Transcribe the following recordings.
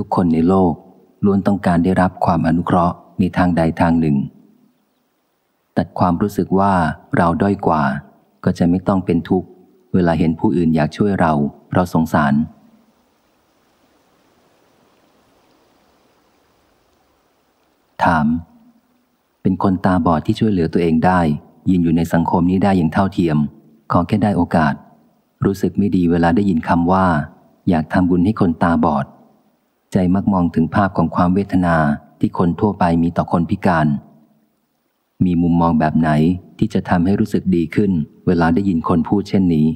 ทุกคนในโลกล้วนต้องการได้รับความอนุเคราะห์ในทางใดทางหนึ่งตัดความรู้สึกว่าเราด้อยกว่าก็จะไม่ต้องเป็นทุกข์เวลาเห็นผู้อื่นอยากช่วยเราเพราะสงสารถามเป็นคนตาบอดที่ช่วยเหลือตัวเองได้ยืนอยู่ในสังคมนี้ได้อย่างเท่าเทียมขอแค่ได้โอกาสรู้สึกไม่ดีเวลาได้ยินคำว่าอยากทำบุญให้คนตาบอดใจมักมองถึงภาพของความเวทนาที่คนทั่วไปมีต่อคนพิการมีมุมมองแบบไหนที่จะทำให้รู้สึกดีขึ้นเวลาได้ยินคนพูดเช่นนี้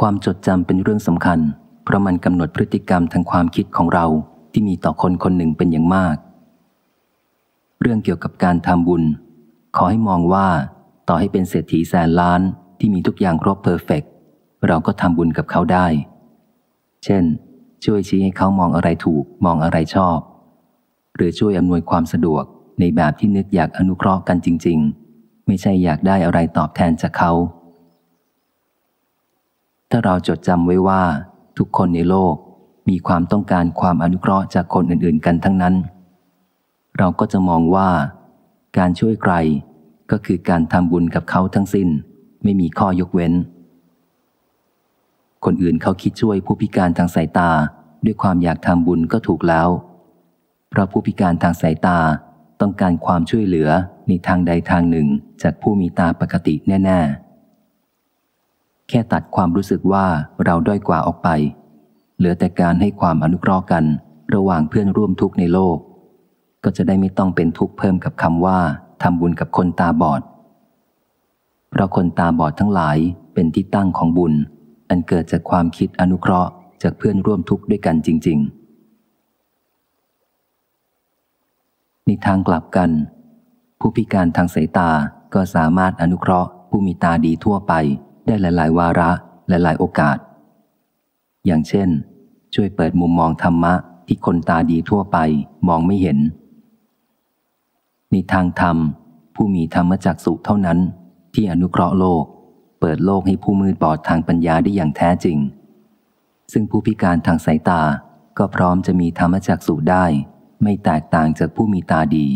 ความจดจำเป็นเรื่องสำคัญเพราะมันกำหนดพฤติกรรมทางความคิดของเราที่มีต่อคนคนหนึ่งเป็นอย่างมากเรื่องเกี่ยวกับการทำบุญขอให้มองว่าต่อให้เป็นเศรษฐีแสนล้านที่มีทุกอย่างครบเพอร์เฟกต์เราก็ทำบุญกับเขาได้เช่นช่วยชี้ให้เขามองอะไรถูกมองอะไรชอบหรือช่วยอำนวยความสะดวกในแบบที่นึกอยากอนุเคราะห์กันจริงๆไม่ใช่อยากได้อะไรตอบแทนจากเขาถ้าเราจดจำไว้ว่าทุกคนในโลกมีความต้องการความอนุเคราะห์จากคนอื่นๆกันทั้งนั้นเราก็จะมองว่าการช่วยใครก็คือการทำบุญกับเขาทั้งสิ้นไม่มีข้อยกเว้นคนอื่นเขาคิดช่วยผู้พิการทางสายตาด้วยความอยากทำบุญก็ถูกแล้วเพราะผู้พิการทางสายตาต้องการความช่วยเหลือในทางใดทางหนึ่งจากผู้มีตาปกติแน่ๆแค่ตัดความรู้สึกว่าเราด้อยกว่าออกไปเหลือแต่การให้ความอนุเคราะห์กันระหว่างเพื่อนร่วมทุกข์ในโลกก็จะได้ไม่ต้องเป็นทุกข์เพิ่มกับคำว่าทำบุญกับคนตาบอดเพราะคนตาบอดทั้งหลายเป็นที่ตั้งของบุญอันเกิดจากความคิดอนุเคราะห์จากเพื่อนร่วมทุกข์ด้วยกันจริงๆในทางกลับกันผู้พิการทางสายตาก็สามารถอนุเคราะห์ผู้มีตาดีทั่วไปได้หลายๆวาระหลายๆโอกาสอย่างเช่นช่วยเปิดมุมมองธรรมะที่คนตาดีทั่วไปมองไม่เห็นในทางธรรมผู้มีธรรมจักสุเท่านั้นที่อนุเคราะห์โลกเปิดโลกให้ผู้มืดบอดทางปัญญาได้อย่างแท้จริงซึ่งผู้พิการทางสายตาก็พร้อมจะมีธรรมจักสุได้ไม่แตกต่างจากผู้มีตาดี